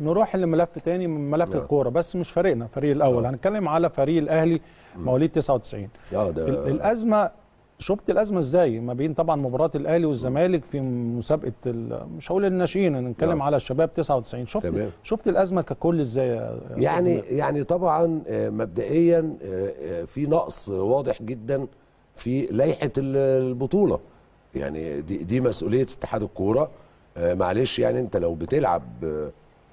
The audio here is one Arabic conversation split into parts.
نروح لملف تاني من ملف الكوره، بس مش فريقنا، فريق الاول. هنتكلم على فريق الاهلي مواليد 99. الازمه، شفت الازمه ازاي ما بين طبعا مباراه الاهلي والزمالك في مسابقه مش هقول الناشئين، هنتكلم على الشباب 99. شفت الازمه ككل ازاي يعني طبعا مبدئيا في نقص واضح جدا في لائحه البطوله، يعني دي مسؤوليه اتحاد الكوره. معلش يعني انت لو بتلعب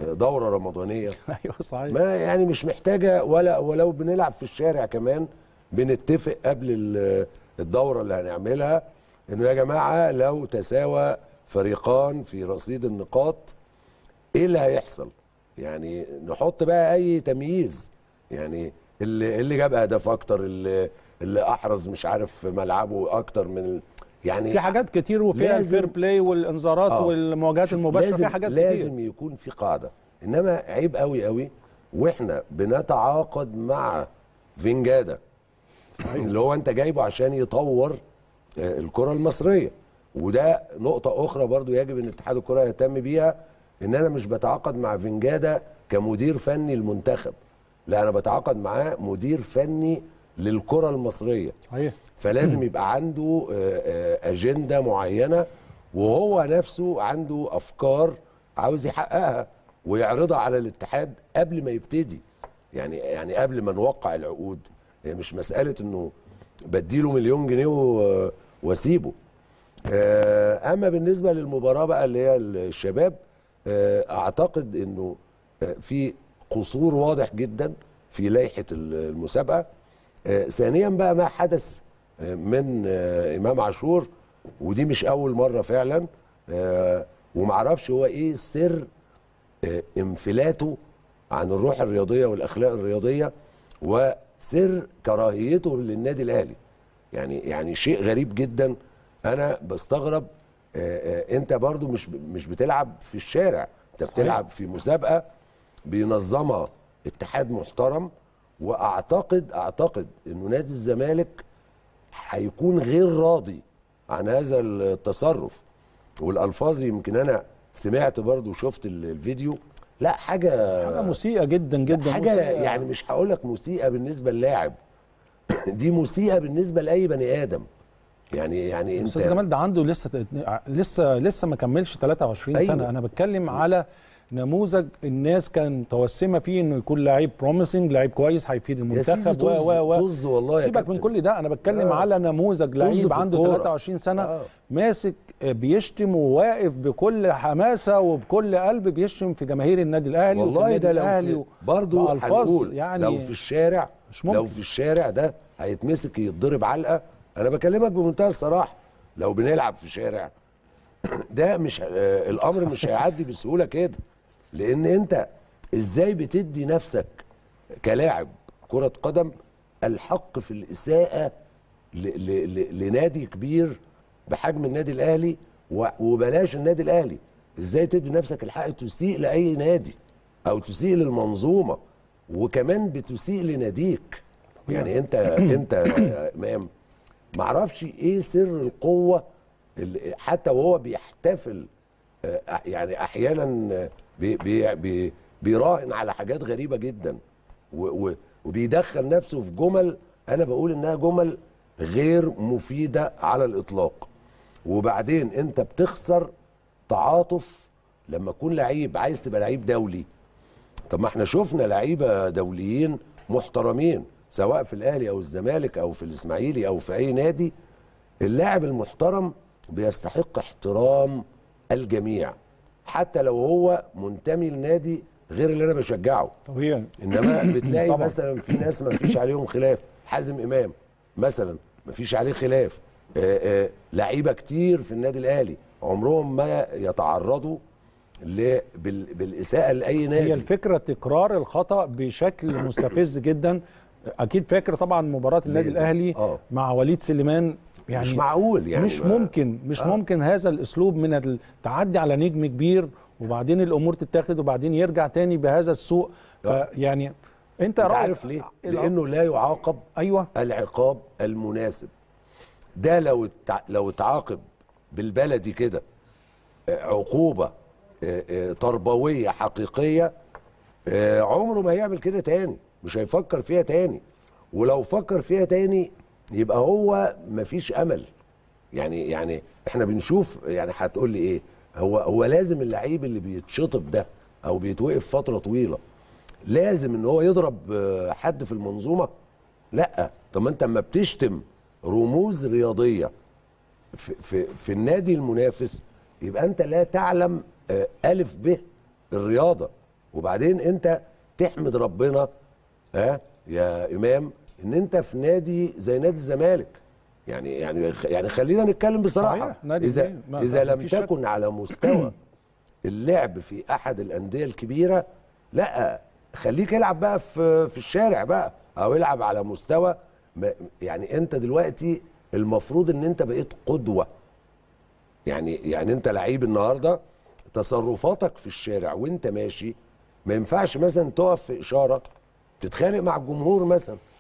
دوره رمضانيه ايوه صحيح، ما يعني مش محتاجه، ولا ولو بنلعب في الشارع كمان بنتفق قبل الدوره اللي هنعملها انه يا جماعه لو تساوى فريقان في رصيد النقاط ايه اللي هيحصل، يعني نحط بقى اي تمييز، يعني اللي جاب هدف اكتر، اللي احرز مش عارف ملعبه اكتر من، يعني في حاجات كتير، وفيها الفير بلاي والانذارات والمواجهات المباشره، في حاجات كتير لازم يكون في قاعده. انما عيب قوي قوي واحنا بنتعاقد مع فينجادا اللي هو انت جايبه عشان يطور الكره المصريه، وده نقطه اخرى برضو يجب ان اتحاد الكره يهتم بيها، ان انا مش بتعاقد مع فينجادا كمدير فني المنتخب، لا انا بتعاقد معاه مدير فني للكره المصريه. صحيح. فلازم يبقى عنده اجنده معينه، وهو نفسه عنده افكار عاوز يحققها ويعرضها على الاتحاد قبل ما يبتدي، يعني قبل ما نوقع العقود. يعني مش مساله انه بديله مليون جنيه واسيبه. اما بالنسبه للمباراه بقى اللي هي الشباب، اعتقد انه في قصور واضح جدا في لائحه المسابقه. ثانيا بقى ما حدث من إمام عاشور، ودي مش أول مرة فعلا، ومعرفش هو إيه سر انفلاته عن الروح الرياضية والأخلاق الرياضية، وسر كراهيته للنادي الأهلي. يعني شيء غريب جدا، أنا بستغرب. أنت برضو مش بتلعب في الشارع، أنت بتلعب في مسابقة بينظمها اتحاد محترم، واعتقد انه نادي الزمالك هيكون غير راضي عن هذا التصرف والالفاظ. يمكن انا سمعت برضه وشفت الفيديو، لا حاجه مسيئه جدا جدا، حاجه مسيئة. يعني مش هقول لك مسيئه بالنسبه للاعب دي مسيئه بالنسبه لاي بني ادم. يعني انت استاذ جمال، ده عنده لسه ما كملش 23 أيوة. سنه. انا بتكلم على نموذج الناس كان متوسمه فيه انه يكون لعيب بروميسنج، لعيب كويس هيفيد المنتخب، طز والله. سيبك من كل ده، انا بتكلم على نموذج لعيب عنده 23 سنه ماسك بيشتم وواقف بكل حماسه وبكل قلب بيشتم في جماهير النادي الاهلي والله. ده لو برضه هنقول يعني لو في الشارع، مش ممكن. لو في الشارع ده هيتمسك يتضرب علقه. انا بكلمك بمنتهى الصراحه، لو بنلعب في شارع ده مش الامر مش هيعدي بسهوله كده، لان انت ازاي بتدي نفسك كلاعب كرة قدم الحق في الاساءة لنادي كبير بحجم النادي الاهلي، وبلاش النادي الاهلي، ازاي تدي نفسك الحق تسيء لاي نادي او تسيء للمنظومة، وكمان بتسيء لناديك. يعني انت معرفش ايه سر القوة، حتى وهو بيحتفل يعني احيانا بيراهن على حاجات غريبه جدا، وبيدخل نفسه في جمل انا بقول انها جمل غير مفيده على الاطلاق. وبعدين انت بتخسر تعاطف لما تكون لعيب عايز تبقى لعيب دولي. طب ما احنا شفنا لعيبه دوليين محترمين سواء في الاهلي او الزمالك او في الاسماعيلي او في اي نادي، اللاعب المحترم بيستحق احترام الجميع حتى لو هو منتمي لنادي غير اللي انا بشجعه طبيعي. انما بتلاقي مثلا في ناس ما فيش عليهم خلاف، حازم امام مثلا ما فيش عليه خلاف، لعيبه كتير في النادي الاهلي عمرهم ما يتعرضوا بالاساءه لاي نادي. هي الفكره تكرار الخطا بشكل مستفز جدا. اكيد فاكر طبعا مباراه النادي الاهلي مع وليد سليمان، يعني مش معقول، يعني مش ممكن هذا الاسلوب من التعدي على نجم كبير، وبعدين الامور تتاخد وبعدين يرجع تاني بهذا السوء. يعني انت عارف ليه؟ لانه لا يعاقب العقاب المناسب. ده لو اتعاقب بالبلدي كده عقوبه تربويه حقيقيه عمره ما هيعمل كده تاني، مش هيفكر فيها تاني، ولو فكر فيها تاني يبقى هو مفيش امل. يعني احنا بنشوف، يعني هتقول لي ايه، هو لازم اللعيب اللي بيتشطب ده او بيتوقف فتره طويله لازم ان هو يضرب حد في المنظومه؟ لا. طب ما انت اما بتشتم رموز رياضيه في النادي المنافس يبقى انت لا تعلم الف ب الرياضه. وبعدين انت تحمد ربنا يا امام ان انت في نادي زي نادي الزمالك. يعني خلينا نتكلم بصراحه، اذا لم تكن على مستوى اللعب في احد الانديه الكبيره، لا خليك العب بقى في الشارع بقى، او العب على مستوى. يعني انت دلوقتي المفروض ان انت بقيت قدوه. يعني انت لعيب النهارده تصرفاتك في الشارع وانت ماشي ما ينفعش مثلا تقف في اشاره تتخانق مع الجمهور مثلا،